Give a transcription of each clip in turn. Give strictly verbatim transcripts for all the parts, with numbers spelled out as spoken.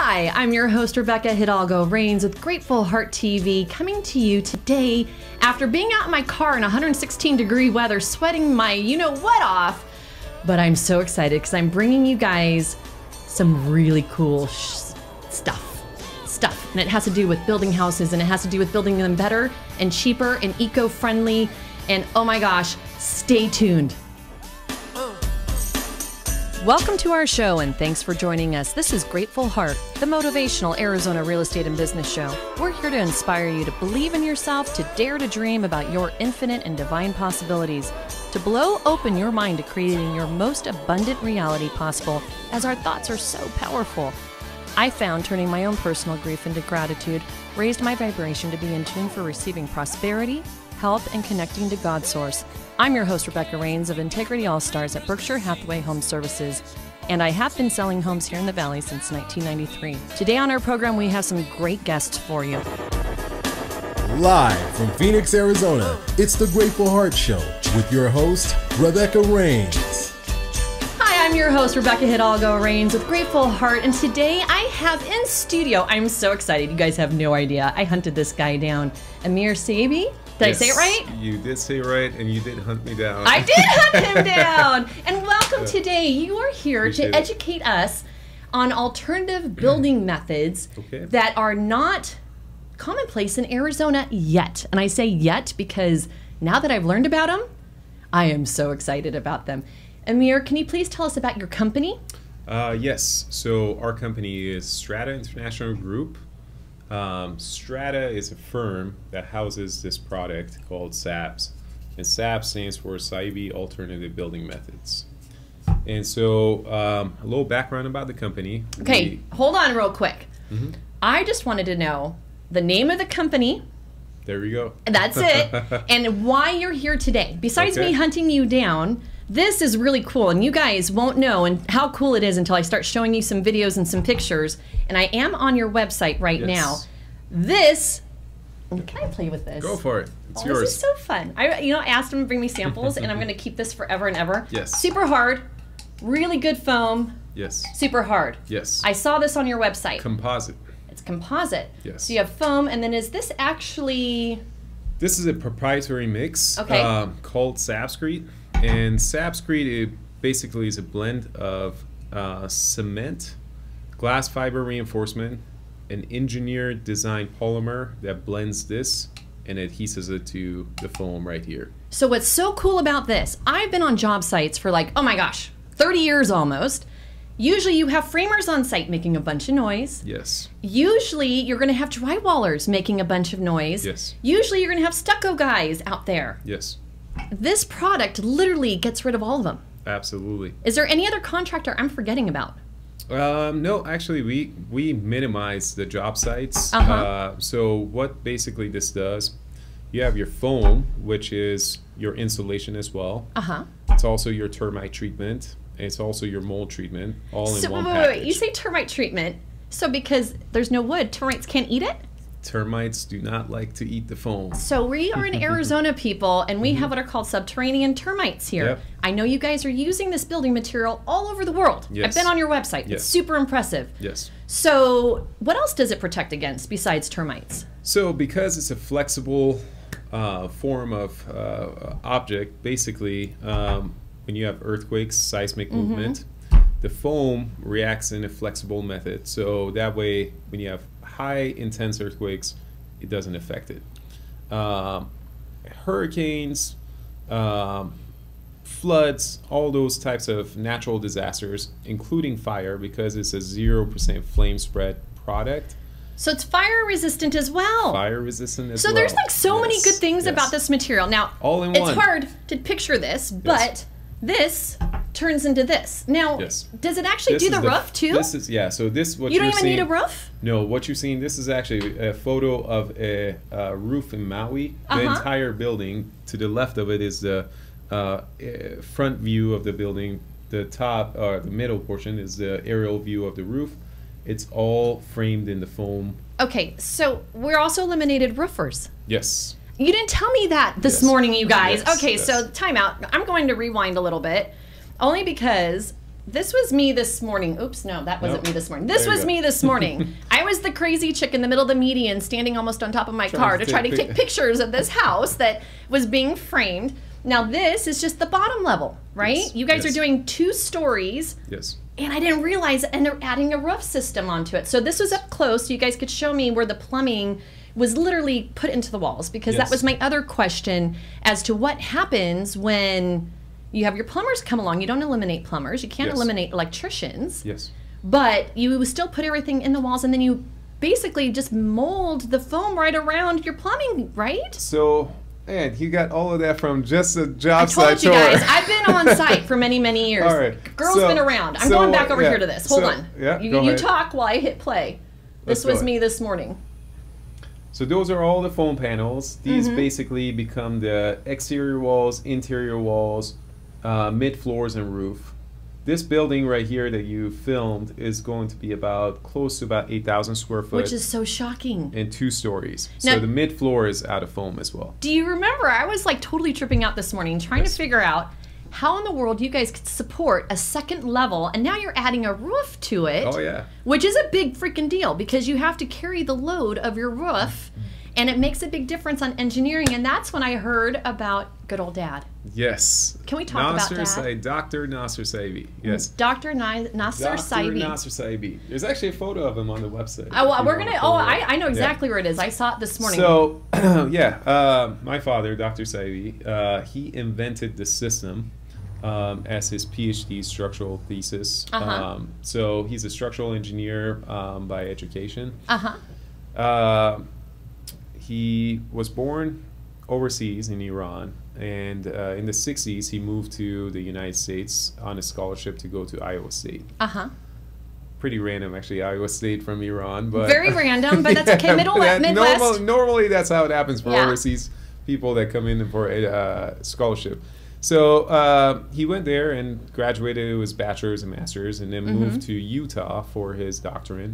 Hi, I'm your host Rebecca Hidalgo Rains with Grateful Heart T V, coming to you today after being out in my car in one hundred sixteen degree weather, sweating my you-know-what off. But I'm so excited because I'm bringing you guys some really cool sh stuff, stuff. And it has to do with building houses, and it has to do with building them better and cheaper and eco-friendly. And oh my gosh, stay tuned. Welcome to our show, and thanks for joining us. This is Grateful Heart, the motivational Arizona real estate and business show. We're here to inspire you to believe in yourself, to dare to dream about your infinite and divine possibilities, to blow open your mind to creating your most abundant reality possible, as our thoughts are so powerful. I found turning my own personal grief into gratitude raised my vibration to be in tune for receiving prosperity, help, and connecting to God's source. I'm your host, Rebecca Rains of Integrity All-Stars at Berkshire Hathaway Home Services, and I have been selling homes here in the Valley since nineteen ninety-three. Today on our program, we have some great guests for you. Live from Phoenix, Arizona, it's the Grateful Heart Show with your host, Rebecca Rains. Hi, I'm your host, Rebecca Hidalgo Rains with Grateful Heart, and today I have in studio, I'm so excited, you guys have no idea, I hunted this guy down, Amir Saebi. Did yes, I say it right? You did say it right, and you did hunt me down. I did hunt him down. And welcome today. You are here Appreciate to educate it. us on alternative building methods okay. that are not commonplace in Arizona yet. And I say yet because now that I've learned about them, I am so excited about them. Amir, can you please tell us about your company? Uh, yes. So our company is Strata International Group. Um, Strata is a firm that houses this product called SABS, and SABS stands for Saebi Alternative Building Methods. And so um, a little background about the company. Okay, we, hold on real quick. Mm-hmm. I just wanted to know the name of the company. There we go. That's it. And why you're here today. Besides okay. me hunting you down, this is really cool, and you guys won't know and how cool it is until I start showing you some videos and some pictures. And I am on your website right yes. now. This, can I play with this? Go for it. It's oh, yours. This is so fun. I, you know, I asked him to bring me samples, and I'm going to keep this forever and ever. Yes. Super hard, really good foam. Yes. Super hard. Yes. I saw this on your website. Composite. It's composite. Yes. So you have foam, and then is this actually? This is a proprietary mix. Okay. Um, called SABScrete. And SABScrete, it basically is a blend of uh, cement, glass fiber reinforcement, an engineered design polymer that blends this and adheses it to the foam right here. So what's so cool about this, I've been on job sites for like, oh my gosh, thirty years almost. Usually you have framers on site making a bunch of noise. Yes. Usually you're gonna have drywallers making a bunch of noise. Yes. Usually you're gonna have stucco guys out there. Yes. This product literally gets rid of all of them. Absolutely. Is there any other contractor I'm forgetting about? Um, no, actually, we we minimize the job sites. Uh-huh. Uh, so what basically this does, you have your foam, which is your insulation as well. Uh-huh. It's also your termite treatment. And it's also your mold treatment, all so, in one wait, package. Wait, wait, you say termite treatment. So because there's no wood, termites can't eat it? Termites do not like to eat the foam. So we are in Arizona, people, and we have what are called subterranean termites here. Yep. I know you guys are using this building material all over the world. Yes. I've been on your website. Yes. It's super impressive. Yes. So what else does it protect against besides termites? So because it's a flexible uh, form of uh, object, basically um, when you have earthquakes, seismic mm-hmm. movement, the foam reacts in a flexible method. So that way, when you have high intense earthquakes, it doesn't affect it. Um, hurricanes, um, floods, all those types of natural disasters, including fire, because it's a zero percent flame spread product. So it's fire resistant as well. Fire resistant as well. So there's like so yes. many good things yes. about this material. Now, all in it's one. hard to picture this, but yes. this turns into this. Now, yes. does it actually this do the, the roof too? This is yeah. So this what you don't you're even seeing, need a roof. No, what you're seeing. This is actually a photo of a, a roof in Maui. Uh-huh. The entire building. To the left of it is the uh, front view of the building. The top or the middle portion is the aerial view of the roof. It's all framed in the foam. Okay, so we're also eliminated roofers. Yes. You didn't tell me that this yes. morning, you guys. Yes. Okay, yes. so time out. I'm going to rewind a little bit. Only because This was me this morning. Oops, no, that wasn't nope. me this morning. This was go. me this morning. I was the crazy chick in the middle of the median standing almost on top of my Trying car to, to try to take pictures of this house that was being framed. Now this is just the bottom level, right? Yes. You guys yes. are doing two stories. Yes. And I didn't realize, and they're adding a roof system onto it. So this was up close, so you guys could show me where the plumbing was literally put into the walls, because yes. that was my other question as to what happens when you have your plumbers come along. You don't eliminate plumbers. You can't yes. eliminate electricians. Yes. But you still put everything in the walls, and then you basically just mold the foam right around your plumbing, right? So, man, you got all of that from just a job site tour. I told you guys, I've been on site for many, many years. All right. Girl's so, been around. I'm so, going back over yeah. here to this. Hold so, on. Yeah, you, you talk while I hit play. This Let's was me this morning. So those are all the foam panels. These mm-hmm. basically become the exterior walls, interior walls, Uh, mid floors and roof. This building right here that you filmed is going to be about close to about eight thousand square foot. Which is so shocking. And two stories. Now, so the mid floor is out of foam as well. Do you remember? I was like totally tripping out this morning trying yes. to figure out how in the world you guys could support a second level, and now you're adding a roof to it. Oh yeah. Which is a big freaking deal, because you have to carry the load of your roof. And it makes a big difference on engineering, and that's when I heard about good old Dad. Yes. Can we talk Nasser about that? Saebi, Doctor Nasser Saebi. Yes. Doctor Nasser Saebi. Doctor Nasser Saebi. There's actually a photo of him on the website. Oh, well, we're gonna. Oh, I, I know exactly yeah. where it is. I saw it this morning. So, yeah, uh, my father, Doctor Saebi, uh, he invented the system um, as his PhD structural thesis. Uh-huh. Um, so he's a structural engineer um, by education. Uh-huh. Uh huh. He was born overseas in Iran, and uh, in the sixties he moved to the United States on a scholarship to go to Iowa State. Uh-huh. Pretty random, actually, Iowa State from Iran. But very random, but that's yeah, okay. Middle, that, Midwest. Normal, normally that's how it happens for yeah. overseas people that come in for a uh, scholarship. So uh, he went there and graduated with his bachelor's and master's, and then mm-hmm. moved to Utah for his doctorate.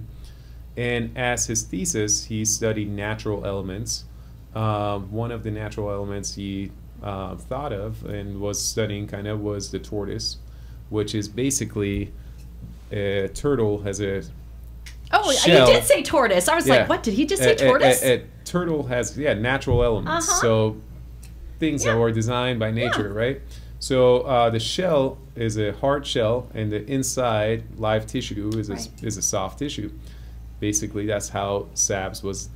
And as his thesis, he studied natural elements. Uh, one of the natural elements he uh, thought of and was studying kind of was the tortoise, which is basically a turtle has a Oh, shell. You did say tortoise. I was yeah. like, what, did he just say a, tortoise? A, a, a turtle has, yeah, natural elements. Uh-huh. So things yeah. that were designed by nature, yeah. right? So uh, the shell is a hard shell, and the inside live tissue is a, right. is a soft tissue. Basically, that's how SABS was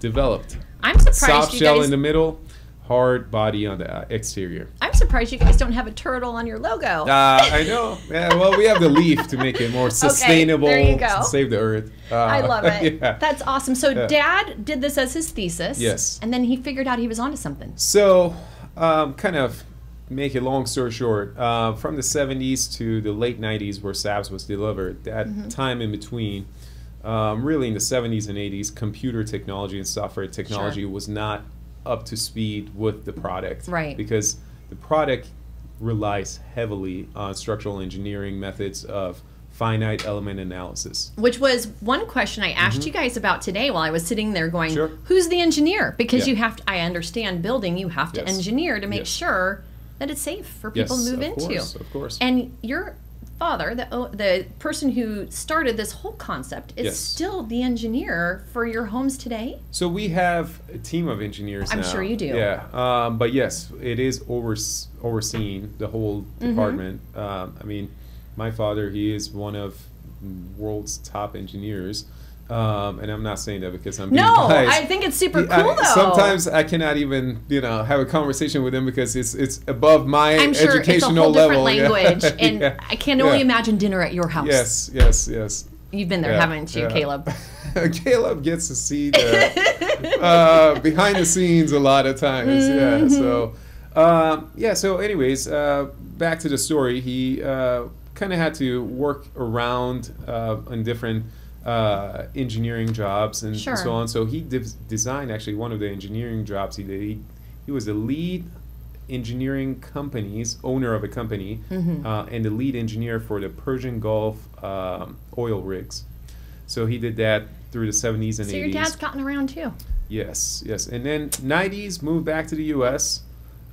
developed. I'm surprised Soft you shell guys... in the middle, hard body on the exterior. I'm surprised you guys don't have a turtle on your logo. Uh, I know. Yeah, well, we have the leaf to make it more sustainable. Okay, there you go. Save the earth. Uh, I love it. Yeah. That's awesome. So yeah. Dad did this as his thesis. Yes. And then he figured out he was onto something. So um, kind of make it long story short, uh, from the seventies to the late nineties where SABS was delivered, that mm-hmm. time in between, Um, really in the seventies and eighties, computer technology and software technology sure. was not up to speed with the product. Right. Because the product relies heavily on structural engineering methods of finite element analysis. Which was one question I asked mm-hmm. you guys about today while I was sitting there going, sure. who's the engineer? Because yeah. you have to, I understand building, you have to yes. engineer to make yes. sure that it's safe for people yes, to move of into. Course, of course. And you're father, the, the person who started this whole concept, is yes. still the engineer for your homes today? So we have a team of engineers I'm now. sure you do. Yeah, um, but yes, it is over, overseen, the whole department. Mm-hmm. um, I mean, my father, he is one of world's top engineers. Um, and I'm not saying that because I'm being no, biased. I think it's super cool, I, though. Sometimes I cannot even, you know, have a conversation with him because it's it's above my I'm sure educational it's a whole level. Different language, yeah. and yeah. I can only yeah. imagine dinner at your house. Yes, yes, yes. You've been there, yeah. haven't you, yeah. Caleb? Caleb gets to see the uh, behind the scenes a lot of times. Mm-hmm. Yeah. So, um, yeah. So, anyways, uh, back to the story. He uh, kind of had to work around uh, on different. Uh, engineering jobs and sure. so on. So he designed actually one of the engineering jobs he did. He, he was the lead engineering company's owner of a company mm-hmm. uh, and the lead engineer for the Persian Gulf um, oil rigs. So he did that through the seventies and so eighties. So your dad's gotten around too. Yes, yes. And then nineties moved back to the U S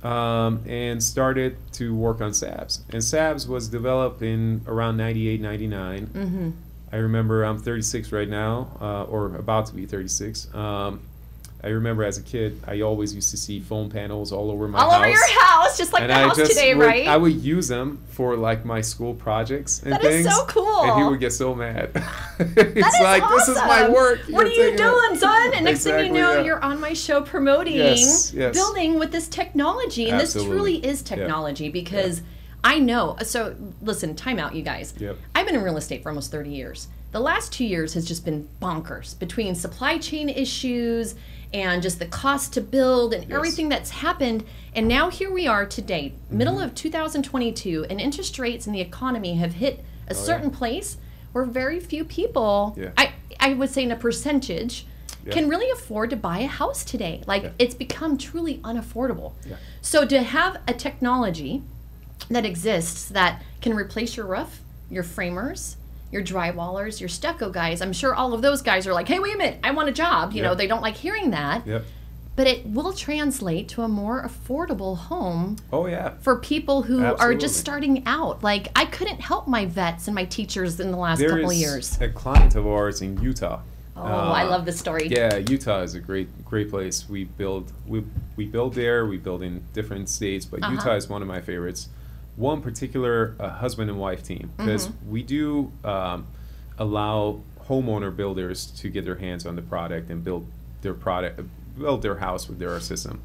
um, and started to work on SABS. And SABS was developed in around ninety-eight, ninety-nine. Mm-hmm. I remember I'm thirty-six right now, uh, or about to be thirty-six. Um, I remember as a kid, I always used to see phone panels all over my all house. All over your house, just like and the house just today, would, right? I would use them for like my school projects and that things. That is so cool. And he would get so mad. It's that is like, awesome. This is my work. What you're are you doing, son? And next exactly, thing you know, yeah. you're on my show promoting yes, yes. building with this technology. And Absolutely. This truly is technology yeah. because yeah. I know. So listen, time out, you guys. Yep. I've been in real estate for almost thirty years. The last two years has just been bonkers between supply chain issues and just the cost to build and yes. everything that's happened. And now here we are today, mm-hmm. middle of two thousand twenty-two, and interest rates and the economy have hit a oh, certain yeah. place where very few people, yeah. I, I would say in a percentage, yeah. can really afford to buy a house today. Like yeah. it's become truly unaffordable. Yeah. So to have a technology that exists that can replace your roof, your framers, your drywallers, your stucco guys, I'm sure all of those guys are like, hey, wait a minute, I want a job. You yep. know, they don't like hearing that. Yep. But it will translate to a more affordable home oh, yeah. for people who Absolutely. Are just starting out. Like, I couldn't help my vets and my teachers in the last there couple of years. There is a client of ours in Utah. Oh, uh, I love this story. Yeah, Utah is a great, great place. We build, we, we build there, we build in different states, but uh-huh. Utah is one of my favorites. One particular uh, husband and wife team, because mm-hmm. we do um, allow homeowner builders to get their hands on the product and build their product, build their house with their system.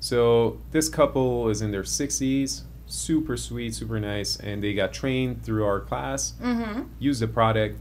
So this couple is in their sixties, super sweet, super nice, and they got trained through our class, mm-hmm. used the product.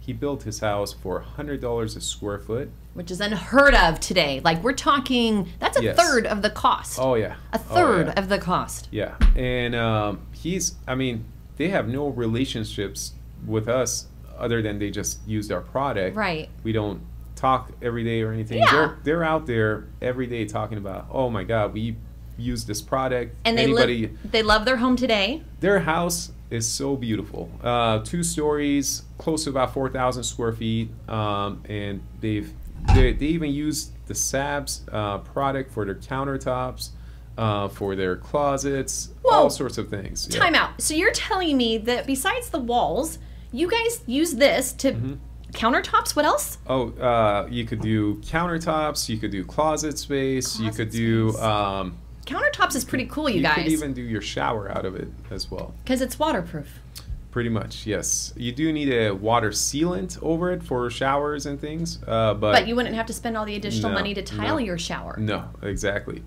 He built his house for one hundred dollars a square foot. Which is unheard of today. Like, we're talking, that's a yes. third of the cost. Oh, yeah. A third oh, yeah. of the cost. Yeah. And um, he's, I mean, they have no relationships with us other than they just used our product. Right. We don't talk every day or anything. Yeah. They're, they're out there every day talking about, oh, my God, we use this product. And they, Anybody, li they love their home today. Their house is so beautiful. Uh, two stories, close to about four thousand square feet, um, and they've they, they even used the SABS uh, product for their countertops, uh, for their closets, Whoa. All sorts of things. Time yeah. out. So you're telling me that besides the walls, you guys use this to mm-hmm. countertops? What else? Oh, uh, you could do countertops. You could do closet space. Closet you could do. Space. Um, Countertops is pretty cool, you, you guys. You could even do your shower out of it as well. Because it's waterproof. Pretty much, yes. You do need a water sealant over it for showers and things. Uh, but, but you wouldn't have to spend all the additional no, money to tile no, your shower. No, exactly.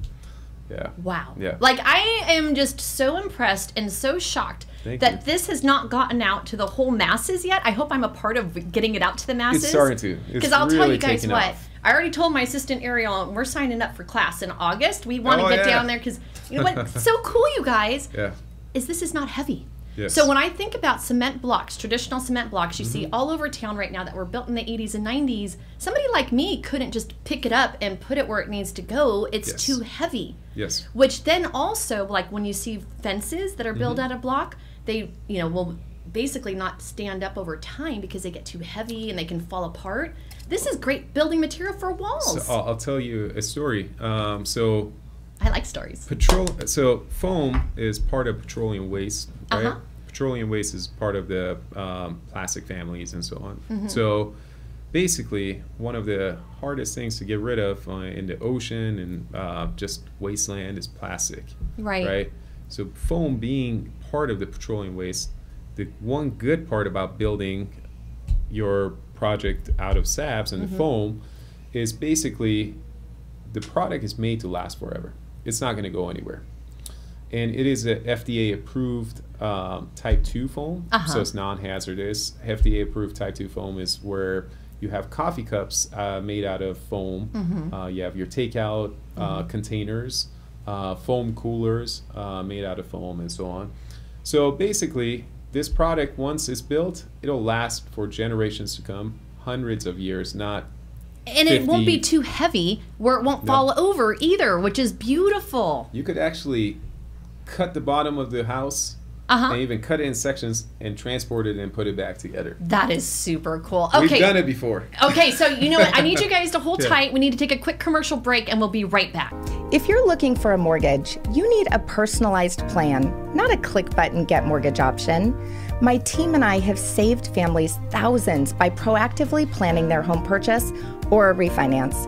Yeah. Wow. Yeah. Like, I am just so impressed and so shocked Thank that you. This has not gotten out to the whole masses yet. I hope I'm a part of getting it out to the masses. It's starting to. Because I'll really tell you guys what. Off. I already told my assistant Ariel, we're signing up for class in August. We want to oh, get yeah. down there because, you know what, so cool, you guys, yeah. is this is not heavy. Yes. So when I think about cement blocks, traditional cement blocks, you mm-hmm. see all over town right now that were built in the eighties and nineties, somebody like me couldn't just pick it up and put it where it needs to go. It's yes. too heavy. Yes. Which then also, like when you see fences that are built mm-hmm. out of block, they, you know, will basically not stand up over time because they get too heavy and they can fall apart. This is great building material for walls. So I'll, I'll tell you a story. Um, so I like stories. Petrol. So foam is part of petroleum waste, right? Uh-huh. Petroleum waste is part of the um, plastic families and so on. Mm-hmm. So basically, one of the hardest things to get rid of uh, in the ocean and uh, just wasteland is plastic. Right. Right. So foam being part of the petroleum waste, the one good part about building your project out of SABS and mm-hmm. foam is basically the product is made to last forever. It's not going to go anywhere, and it is an F D A approved um, type two foam, uh-huh. so it's non-hazardous. F D A approved type two foam is where you have coffee cups uh, made out of foam. Mm-hmm. Uh, you have your takeout mm-hmm. uh, containers, uh, foam coolers uh, made out of foam, and so on. So basically, this product, once it's built, it'll last for generations to come, hundreds of years, not And fifty. It won't be too heavy where it won't no. fall over either, which is beautiful. You could actually cut the bottom of the house uh-huh. and even cut it in sections and transport it and put it back together. That is super cool. Okay. We've done it before. Okay, so you know what? I need you guys to hold yeah. tight. We need to take a quick commercial break, and we'll be right back. If you're looking for a mortgage, you need a personalized plan, not a click button get mortgage option. My team and I have saved families thousands by proactively planning their home purchase or a refinance.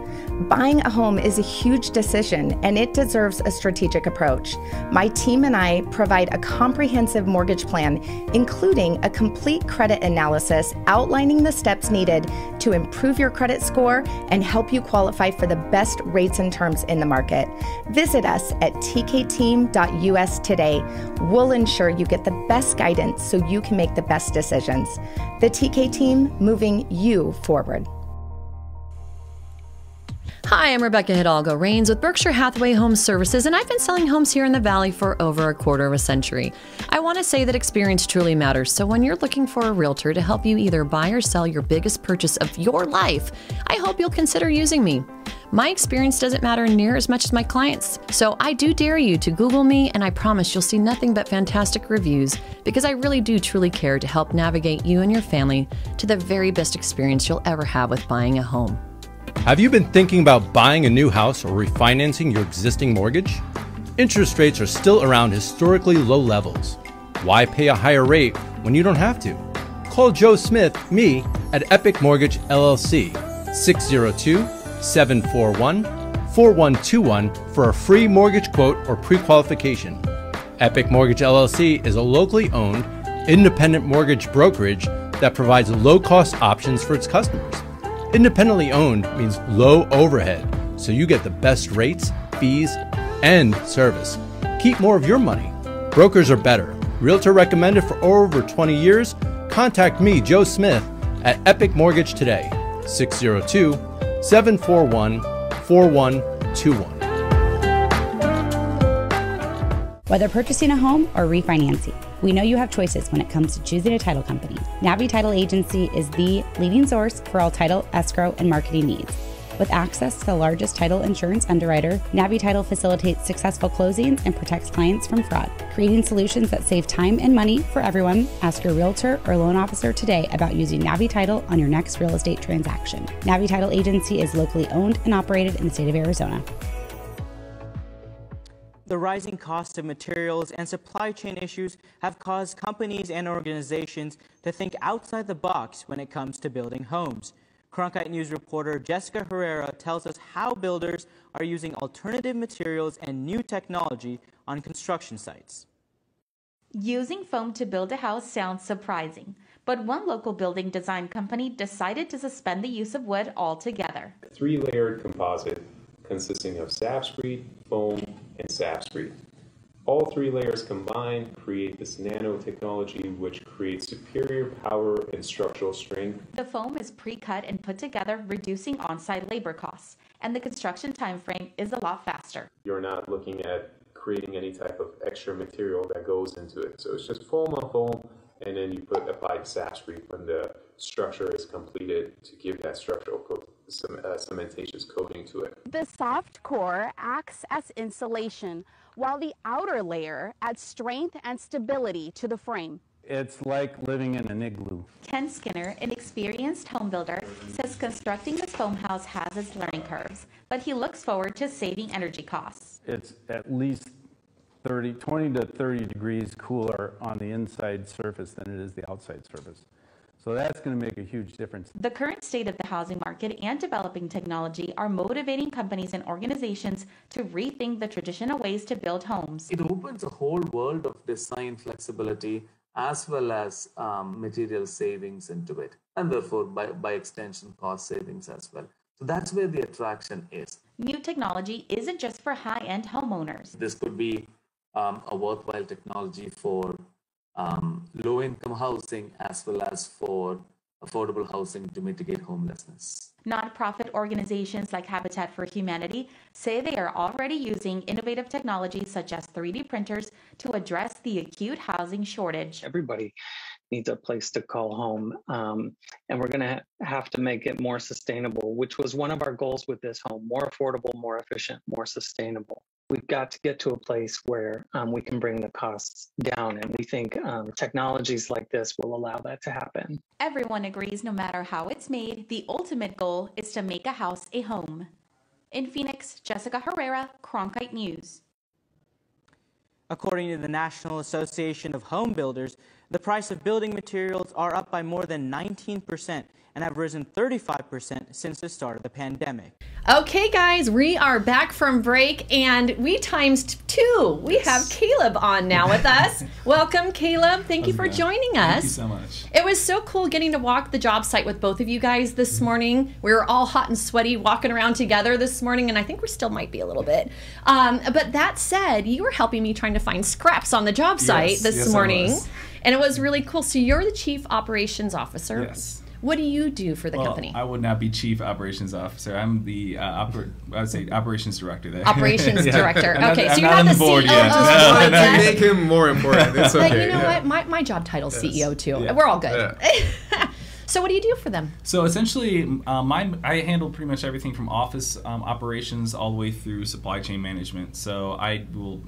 Buying a home is a huge decision and it deserves a strategic approach. My team and I provide a comprehensive mortgage plan, including a complete credit analysis outlining the steps needed to improve your credit score and help you qualify for the best rates and terms in the market. Visit us at t k team dot u s today. We'll ensure you get the best guidance so you can make the best decisions. The T K Team, moving you forward. Hi, I'm Rebecca Hidalgo Rains with Berkshire Hathaway Home Services, and I've been selling homes here in the Valley for over a quarter of a century. I want to say that experience truly matters, so when you're looking for a realtor to help you either buy or sell your biggest purchase of your life, I hope you'll consider using me. My experience doesn't matter near as much as my clients, so I do dare you to Google me, and I promise you'll see nothing but fantastic reviews, because I really do truly care to help navigate you and your family to the very best experience you'll ever have with buying a home. Have you been thinking about buying a new house or refinancing your existing mortgage? Interest rates are still around historically low levels. Why pay a higher rate when you don't have to? Call Joe Smith, me, at Epic Mortgage L L C, six zero two, seven four one, four one two one for a free mortgage quote or pre-qualification. Epic Mortgage L L C is a locally owned, independent mortgage brokerage that provides low-cost options for its customers. Independently owned means low overhead, so you get the best rates, fees, and service. Keep more of your money. Brokers are better. Realtor recommended for over twenty years. Contact me, Joe Smith, at Epic Mortgage today, six zero two, seven four one, four one two one. Whether purchasing a home or refinancing, we know you have choices when it comes to choosing a title company. Navi Title Agency is the leading source for all title, escrow, and marketing needs. With access to the largest title insurance underwriter, Navi Title facilitates successful closings and protects clients from fraud. Creating solutions that save time and money for everyone, ask your realtor or loan officer today about using Navi Title on your next real estate transaction. Navi Title Agency is locally owned and operated in the state of Arizona. The rising cost of materials and supply chain issues have caused companies and organizations to think outside the box when it comes to building homes. Cronkite News reporter Jessica Herrera tells us how builders are using alternative materials and new technology on construction sites. Using foam to build a house sounds surprising, but one local building design company decided to suspend the use of wood altogether. Three-layered composite consisting of SABScrete, foam, and SABScrete. All three layers combined create this nanotechnology which creates superior power and structural strength. The foam is pre-cut and put together, reducing on-site labor costs, and the construction time frame is a lot faster. You're not looking at creating any type of extra material that goes into it, so it's just foam on foam, and then you put applied SABScrete when the structure is completed to give that structural coat, some uh, cementatious coating to it. The soft core acts as insulation, while the outer layer adds strength and stability to the frame. It's like living in an igloo. Ken Skinner, an experienced home builder, says constructing this foam house has its learning curves, but he looks forward to saving energy costs. It's at least thirty, twenty to thirty degrees cooler on the inside surface than it is the outside surface. So that's going to make a huge difference. The current state of the housing market and developing technology are motivating companies and organizations to rethink the traditional ways to build homes. It opens a whole world of design flexibility as well as um, material savings into it, and therefore by, by extension cost savings as well. So that's where the attraction is. New technology isn't just for high-end homeowners. This could be um, a worthwhile technology for Um, low-income housing as well as for affordable housing to mitigate homelessness. Nonprofit organizations like Habitat for Humanity say they are already using innovative technologies such as three D printers to address the acute housing shortage. Everybody needs a place to call home, um, and we're going to have to make it more sustainable, which was one of our goals with this home: more affordable, more efficient, more sustainable. We've got to get to a place where um, we can bring the costs down, and we think um, technologies like this will allow that to happen. Everyone agrees, no matter how it's made, the ultimate goal is to make a house a home. In Phoenix, Jessica Herrera, Cronkite News. According to the National Association of Home Builders, the price of building materials are up by more than nineteen percent and have risen thirty-five percent since the start of the pandemic. Okay, guys, we are back from break, and we times two. We yes. have Caleb on now with us. Welcome, Caleb. Thank you for good. joining us. Thank you so much. It was so cool getting to walk the job site with both of you guys this mm-hmm. morning. We were all hot and sweaty walking around together this morning, and I think we still might be a little bit. Um, but that said, you were helping me trying to find scraps on the job site yes, this yes, morning. And it was really cool. So you're the chief operations officer. Yes. What do you do for the well, company? I would not be chief operations officer. I'm the uh, oper I would say operations director there. Operations yeah. director. I'm okay, not, so I'm you're not, not the board C E O. Yet. Oh, no, no, make him more important. It's okay. But you know yeah. what? My my job title's yes. C E O too. Yeah. We're all good. Yeah. So what do you do for them? So essentially, uh, mine, I handle pretty much everything from office um, operations all the way through supply chain management. So I will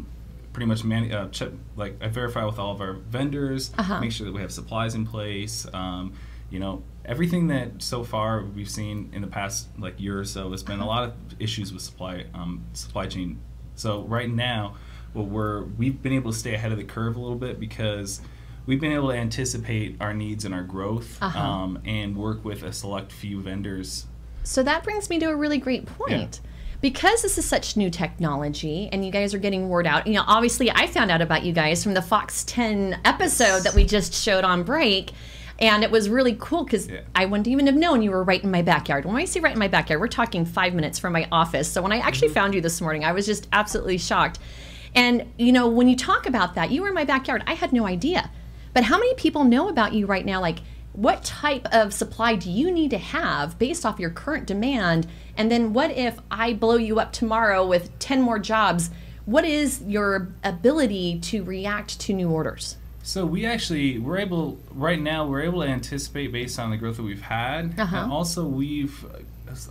pretty much man uh, check, like I verify with all of our vendors, uh-huh. make sure that we have supplies in place. Um, you know, everything that so far we've seen in the past like year or so has been uh-huh. a lot of issues with supply um, supply chain. So right now, well, we're we've been able to stay ahead of the curve a little bit because we've been able to anticipate our needs and our growth uh-huh. um, and work with a select few vendors. So that brings me to a really great point. Yeah. Because this is such new technology and you guys are getting word out, you know, obviously I found out about you guys from the Fox ten episode that we just showed on break. And it was really cool because yeah. I wouldn't even have known you were right in my backyard. When I say right in my backyard, we're talking five minutes from my office. So when I actually mm-hmm. found you this morning, I was just absolutely shocked. And, you know, when you talk about that, you were in my backyard. I had no idea. But how many people know about you right now? Like, what type of supply do you need to have based off your current demand? And then what if I blow you up tomorrow with ten more jobs? What is your ability to react to new orders? So we actually, we're able, right now, we're able to anticipate based on the growth that we've had. Uh-huh. And also we've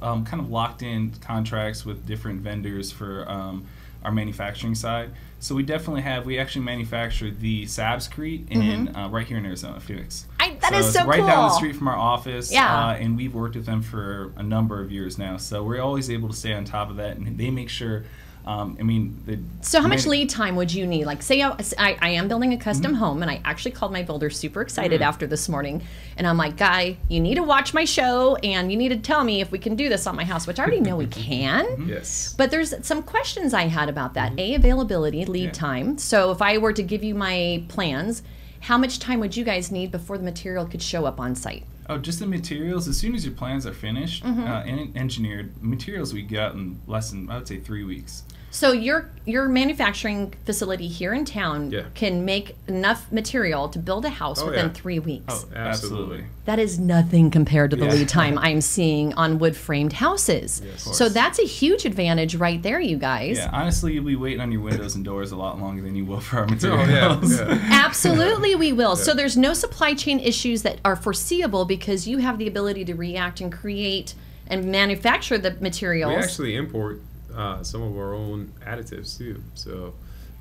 um, kind of locked in contracts with different vendors for um, our manufacturing side. So we definitely have, we actually manufacture the SABScrete in, mm-hmm. uh, right here in Arizona, Phoenix. I, that so is so it's right cool. down the street from our office. Yeah. Uh, and we've worked with them for a number of years now. So we're always able to stay on top of that. And they make sure, um, I mean. The so how much lead time would you need? Like say I, I, I am building a custom mm-hmm. home, and I actually called my builder super excited mm-hmm. after this morning. And I'm like, guy, you need to watch my show and you need to tell me if we can do this on my house, which I already know we can. Mm-hmm. Yes. But there's some questions I had about that. Mm-hmm. A, availability. Lead yeah. time. So if I were to give you my plans, how much time would you guys need before the material could show up on site? Oh, just the materials. As soon as your plans are finished mm-hmm. uh, and engineered, materials we got in less than, I would say, three weeks. So your your manufacturing facility here in town yeah. can make enough material to build a house oh, within yeah. three weeks. Oh, absolutely. That is nothing compared to the yeah. lead time I'm seeing on wood-framed houses. Yeah, so that's a huge advantage right there, you guys. Yeah, honestly, you'll be waiting on your windows and doors a lot longer than you will for our materials. Oh, yeah. Yeah. Absolutely, we will. Yeah. So there's no supply chain issues that are foreseeable because you have the ability to react and create and manufacture the materials. We actually import Uh, some of our own additives too, so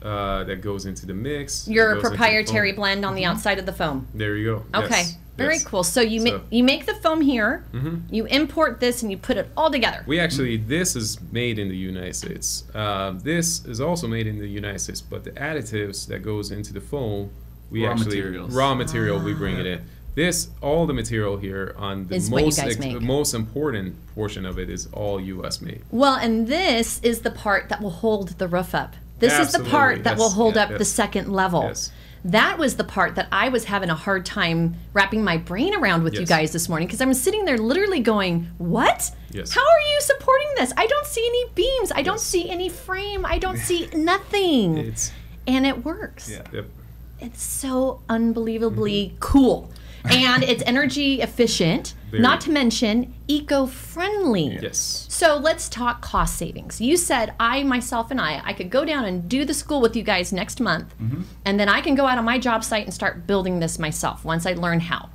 uh, that goes into the mix. Your proprietary blend on mm-hmm. the outside of the foam. There you go. Okay, yes. very yes. cool. So you so. make you make the foam here. Mm-hmm. You import this and you put it all together. We actually this is made in the United States. Uh, this is also made in the United States, but the additives that goes into the foam, we raw actually materials. raw material ah. we bring it in. This, all the material here on the most, ex the most important portion of it is all U S made. Well, and this is the part that will hold the roof up. This Absolutely. is the part yes. that will hold yeah, up yes. the second level. Yes. That was the part that I was having a hard time wrapping my brain around with yes. you guys this morning because I'm sitting there literally going, what? Yes. How are you supporting this? I don't see any beams. I yes. don't see any frame. I don't see nothing. It's, and it works. Yeah. Yep. It's so unbelievably mm-hmm. cool. And it's energy efficient, Very. not to mention eco-friendly. Yes. So let's talk cost savings. You said I, myself, and I, I could go down and do the school with you guys next month, mm-hmm. and then I can go out on my job site and start building this myself once I learn how.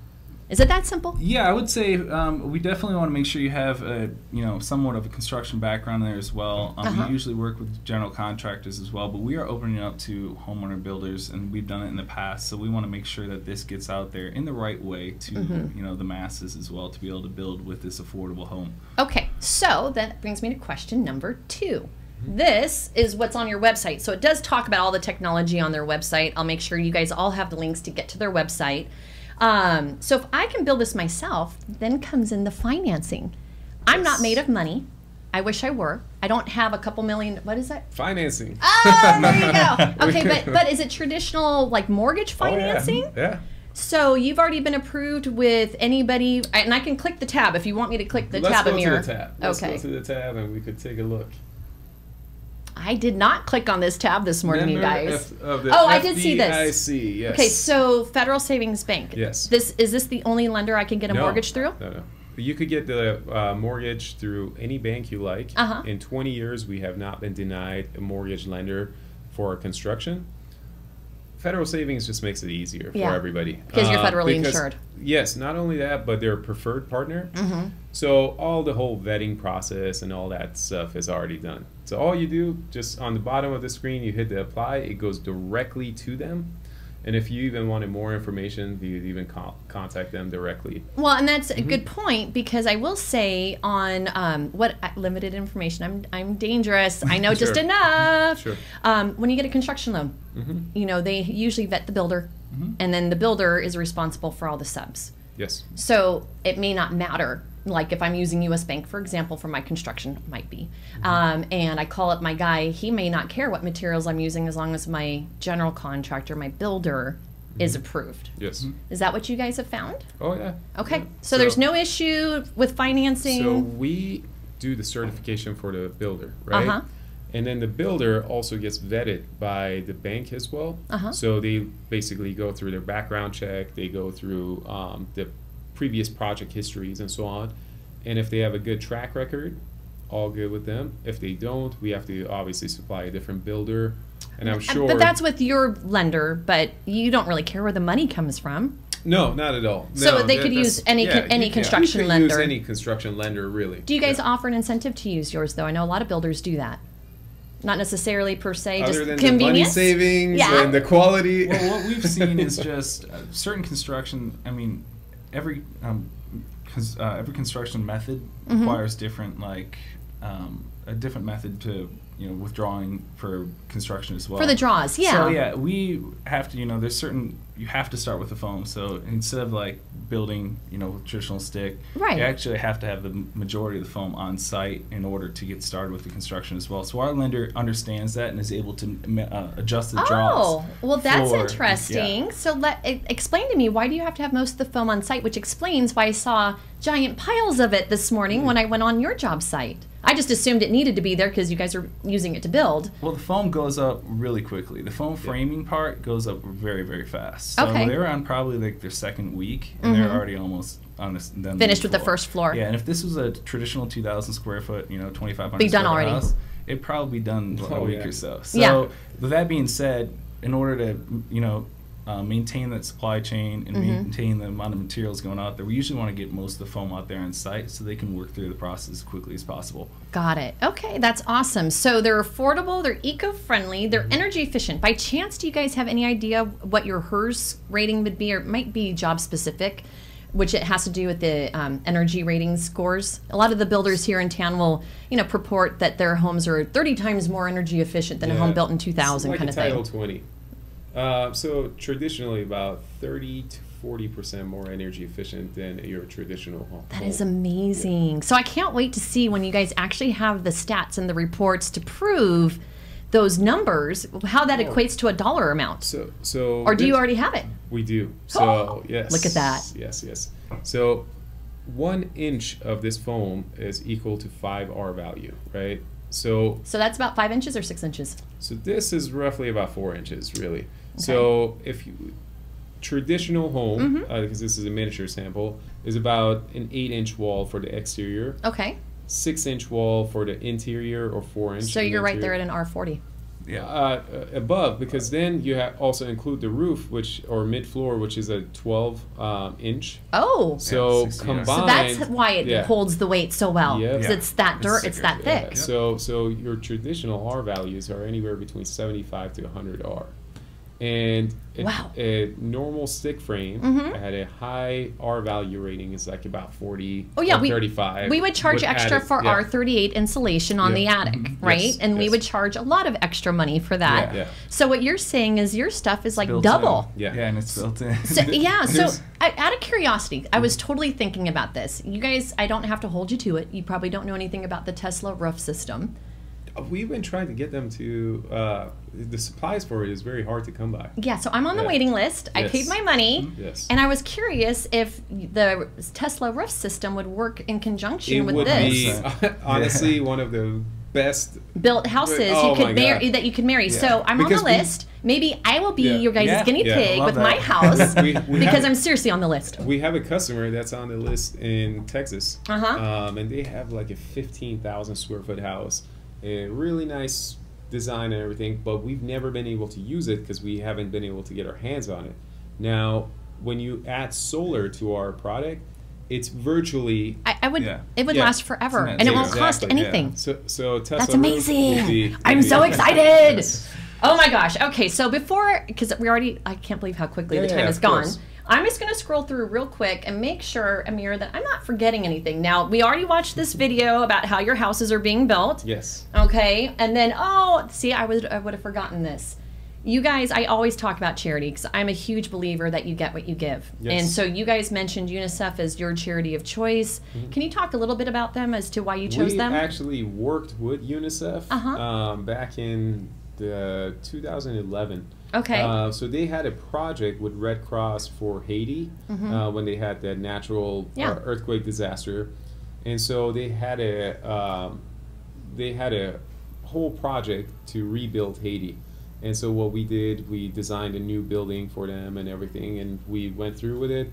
Is it that simple? Yeah, I would say um, we definitely want to make sure you have a, you know, somewhat of a construction background there as well. Um, uh-huh. We usually work with general contractors as well, but we are opening it up to homeowner builders, and we've done it in the past. So we want to make sure that this gets out there in the right way to mm-hmm. you know, the masses as well, to be able to build with this affordable home. Okay, so that brings me to question number two. This is what's on your website. So it does talk about all the technology on their website. I'll make sure you guys all have the links to get to their website. Um, so if I can build this myself, then comes in the financing. Yes. I'm not made of money. I wish I were. I don't have a couple million. What is that? Financing. Oh, there you go. Okay, but, but is it traditional like mortgage financing? Oh, yeah. yeah. So you've already been approved with anybody, and I can click the tab if you want me to click the tab, Amir. Let's go to the tab. Let's go to the tab and we could take a look. I did not click on this tab this morning, Member you guys. F oh, F I did see this. I see. Yes. Okay, so Federal Savings Bank. Yes. This is this the only lender I can get a no, mortgage through? No, no. You could get the uh, mortgage through any bank you like. Uh-huh. In twenty years, we have not been denied a mortgage lender for construction. Federal Savings just makes it easier yeah. for everybody. Because uh, you're federally because, insured. Yes, not only that, but they're a preferred partner. Mm-hmm. So all the whole vetting process and all that stuff is already done. So all you do, just on the bottom of the screen, you hit the apply, it goes directly to them. And if you even wanted more information, you'd even contact them directly. Well, and that's mm-hmm. a good point, because I will say on um, what limited information, I'm, I'm dangerous, I know sure. just enough. Sure. Um, when you get a construction loan, mm-hmm. you know, they usually vet the builder, mm-hmm. and then the builder is responsible for all the subs. Yes. So it may not matter. Like if I'm using U S Bank, for example, for my construction, might be. Um, and I call up my guy, he may not care what materials I'm using as long as my general contractor, my builder, mm-hmm. is approved. Yes. Is that what you guys have found? Oh, yeah. Okay. Yeah. So, so there's no issue with financing? So we do the certification for the builder, right? Uh-huh. And then the builder also gets vetted by the bank as well. Uh-huh. So they basically go through their background check, they go through um, the previous project histories and so on, and if they have a good track record, all good with them. If they don't, we have to obviously supply a different builder, and I'm sure... But that's with your lender, but you don't really care where the money comes from. No, not at all. So no, they that, could use any yeah, con any construction yeah, lender. Use any construction lender, really. Do you guys yeah. offer an incentive to use yours, though? I know a lot of builders do that. Not necessarily per se, Other just than convenience. The money savings yeah. and the quality. Well, what we've seen is just uh, certain construction, I mean, every um, cause, uh, every construction method mm-hmm. requires different like um, a different method to you know withdrawing for construction as well for the draws yeah so yeah we have to you know there's certain you have to start with the foam, so instead of like building you know with traditional stick right. you actually have to have the majority of the foam on site in order to get started with the construction as well. So our lender understands that and is able to uh, adjust the oh, draws. Oh well, that's for, interesting. Yeah. So let explain to me, why do you have to have most of the foam on site? Which explains why I saw giant piles of it this morning mm-hmm. when I went on your job site. I just assumed it needed to be there because you guys are using it to build. Well, the foam goes up really quickly. The foam framing yeah. part goes up very, very fast. So okay. they're on probably like their second week, and mm-hmm. they're already almost on this. Then Finished the with the first floor. Yeah, and if this was a traditional two thousand square foot, you know, twenty-five hundred We've done already. House, it'd probably be done oh, a week yeah. or so. So yeah. with that being said, in order to, you know, Uh, maintain that supply chain and mm-hmm. maintain the amount of materials going out there. We usually want to get most of the foam out there on site so they can work through the process as quickly as possible. Got it. Okay, that's awesome. So they're affordable, they're eco-friendly, they're mm-hmm. energy efficient. By chance, do you guys have any idea what your H E R S rating would be, or it might be job specific, which it has to do with the um, energy rating scores? A lot of the builders here in town will, you know, purport that their homes are thirty times more energy efficient than yeah. a home built in two thousand like kind of thing. Title twenty. Uh, so traditionally about thirty to forty percent more energy efficient than your traditional home. That is amazing. Yeah. So I can't wait to see when you guys actually have the stats and the reports to prove those numbers, how that oh. equates to a dollar amount. So, so or do you already have it? We do. So, oh. yes. Look at that. Yes, yes. So one inch of this foam is equal to five R value, right? So, so that's about five inches or six inches? So this is roughly about four inches, really. Okay. So if you, traditional home, mm-hmm. uh, because this is a miniature sample, is about an eight inch wall for the exterior. Okay. Six inch wall for the interior, or four inch. So you're right there at an R forty. yeah. uh, above, because then you ha also include the roof, which or mid floor, which is a twelve um, inch. Oh, so yeah, combined. So that's why it yeah. holds the weight so well. Yep. Yeah. It's that dirt. It's, it's that thick. Yeah. Yep. So so your traditional R values are anywhere between seventy-five to one hundred R, and a, wow. a normal stick frame mm-hmm. at a high R value rating is like about forty. Oh yeah, we thirty-five. We would charge extra attic. for yeah. R thirty-eight insulation on yeah. the attic, mm-hmm. right? Yes. And yes. we would charge a lot of extra money for that. Yeah. Yeah. So what you're saying is your stuff is like built double. Yeah. yeah, and it's built in. So, yeah. So I, out of curiosity, I was totally thinking about this. You guys, I don't have to hold you to it. You probably don't know anything about the Tesla roof system. We've been trying to get them to, uh, the supplies for it is very hard to come by. Yeah, so I'm on the yeah. waiting list. I yes. paid my money. Mm-hmm. Yes. And I was curious if the Tesla roof system would work in conjunction it with would this. Be, honestly, yeah. one of the best built houses oh you could marry, that you could marry. Yeah. So I'm because on the we, list. Maybe I will be yeah. your guys' yeah. guinea yeah. pig with that. my house we, we because have, I'm seriously on the list. We have a customer that's on the list in Texas. Uh-huh. Um, and they have like a fifteen thousand square foot house. A really nice design and everything, but we've never been able to use it because we haven't been able to get our hands on it. Now, when you add solar to our product, it's virtually I, I would yeah. it would yeah. last forever, and it won't exactly. cost anything. Yeah. So, so Tesla that's amazing. Will be, will I'm be, so excited. Yes. Oh my gosh. Okay, so before because we already I can't believe how quickly yeah, the time yeah, is gone. Course. I'm just going to scroll through real quick and make sure, Amir, that I'm not forgetting anything. Now, we already watched this video about how your houses are being built. Yes. Okay. And then, oh, see, I would, I would have forgotten this. You guys, I always talk about charity because I'm a huge believer that you get what you give. Yes. And so you guys mentioned UNICEF as your charity of choice. Mm-hmm. Can you talk a little bit about them as to why you chose we them? We actually worked with UNICEF uh-huh. um, back in the two thousand eleven. Okay. Uh, so they had a project with Red Cross for Haiti mm-hmm. uh, when they had that natural yeah. earthquake disaster, and so they had a um, they had a whole project to rebuild Haiti, and so what we did, we designed a new building for them and everything, and we went through with it,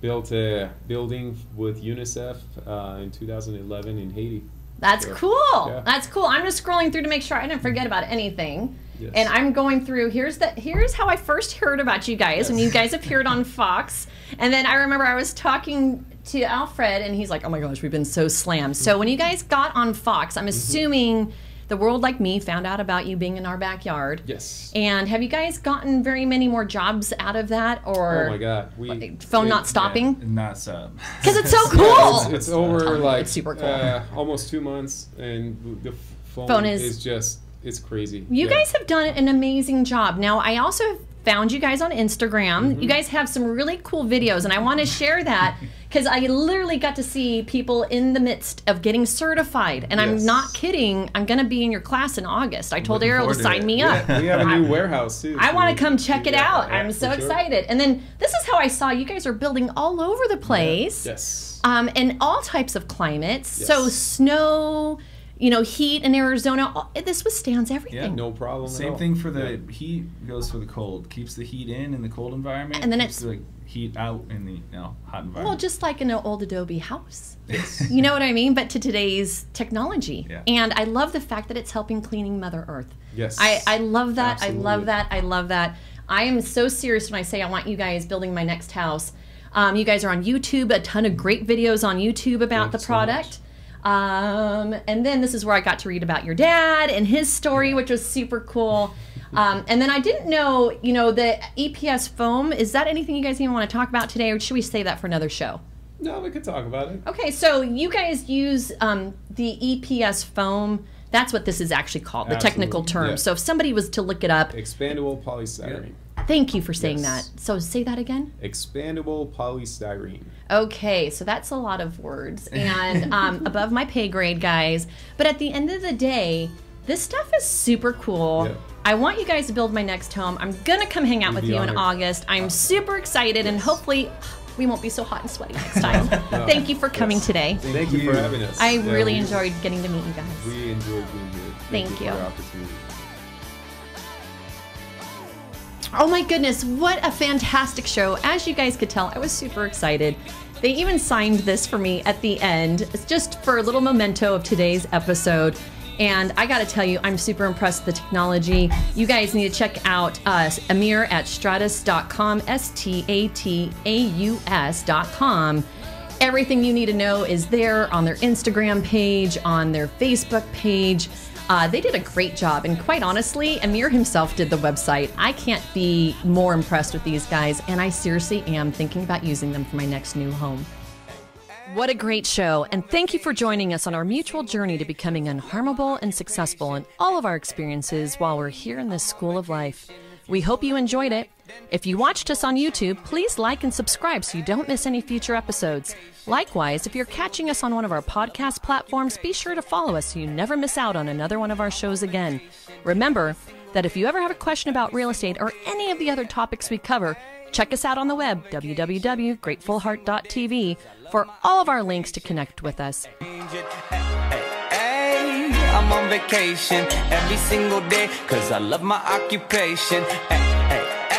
built a building with UNICEF uh, in two thousand eleven in Haiti. That's so, cool. Yeah. That's cool. I'm just scrolling through to make sure I didn't forget about anything. Yes. And I'm going through, here's the here's how I first heard about you guys, yes. when you guys appeared on Fox. And then I remember I was talking to Alfred, and he's like, oh my gosh, we've been so slammed. Mm-hmm. So when you guys got on Fox, I'm assuming mm-hmm. the world like me found out about you being in our backyard. Yes. And have you guys gotten very many more jobs out of that? Or oh my God. We, phone it, not stopping? Yeah, not so. Because it's so cool. Yeah, it's, it's over oh, like it's super cool. uh, almost two months, and the phone, phone is, is just... It's crazy. You yeah. guys have done an amazing job. Now, I also found you guys on Instagram. Mm-hmm. You guys have some really cool videos, and I want to share that because I literally got to see people in the midst of getting certified. And yes. I'm not kidding. I'm going to be in your class in August. I told Errol to sign me up. Yeah, we have a new warehouse, too. I want to come check it yeah, out. Yeah, I'm so excited. Sure. And then this is how I saw you guys are building all over the place. Yeah. Yes. Um, in all types of climates. Yes. So snow... You know, heat in Arizona, this withstands everything. Yeah, no problem. Same at all. thing for the yeah. heat goes for the cold. Keeps the heat in in the cold environment. And then keeps it's the, like heat out in the you know, hot environment. Well, just like in an old adobe house. Yes. You know what I mean? But to today's technology. Yeah. And I love the fact that it's helping cleaning Mother Earth. Yes. I, I love that. Absolutely. I love that. I love that. I am so serious when I say I want you guys building my next house. Um, you guys are on YouTube. A ton of great videos on YouTube about Thank the product. So Um, and then this is where I got to read about your dad and his story, which was super cool. Um, and then I didn't know, you know, the E P S foam, is that anything you guys even want to talk about today, or should we save that for another show? No, we could talk about it. Okay, so you guys use um, the E P S foam. That's what this is actually called, the Absolutely. technical term. Yeah. So if somebody was to look it up. Expandable polystyrene. Thank you for saying yes. that. So say that again. Expandable polystyrene. Okay, so that's a lot of words and um, above my pay grade, guys. But at the end of the day, this stuff is super cool. Yep. I want you guys to build my next home. I'm gonna come hang out We'd with you honored. in August. I'm awesome. super excited yes. and hopefully we won't be so hot and sweaty next time. no. Thank you for coming yes. today. Thank, Thank you. you for having us. I yeah, really enjoyed just, getting to meet you guys. We enjoyed being here. Thank, Thank you. you. For our opportunity. Oh my goodness, what a fantastic show. As you guys could tell, I was super excited. They even signed this for me at the end. It's just for a little memento of today's episode. And I gotta tell you, I'm super impressed with the technology. You guys need to check out uh, Amir at stratus dot com, S T A T A U S dot com. Everything you need to know is there on their Instagram page, on their Facebook page. Uh, they did a great job, and quite honestly, Amir himself did the website. I can't be more impressed with these guys, and I seriously am thinking about using them for my next new home. What a great show, and thank you for joining us on our mutual journey to becoming unharmable and successful in all of our experiences while we're here in this school of life. We hope you enjoyed it. If you watched us on YouTube, please like and subscribe so you don't miss any future episodes. Likewise, if you're catching us on one of our podcast platforms, be sure to follow us so you never miss out on another one of our shows again. Remember that if you ever have a question about real estate or any of the other topics we cover, check us out on the web, w w w dot grateful heart dot t v, for all of our links to connect with us. I'm on vacation every single day because I love my occupation. Hey, hey,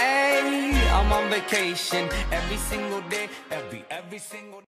hey, I'm on vacation every single day, every, every single day.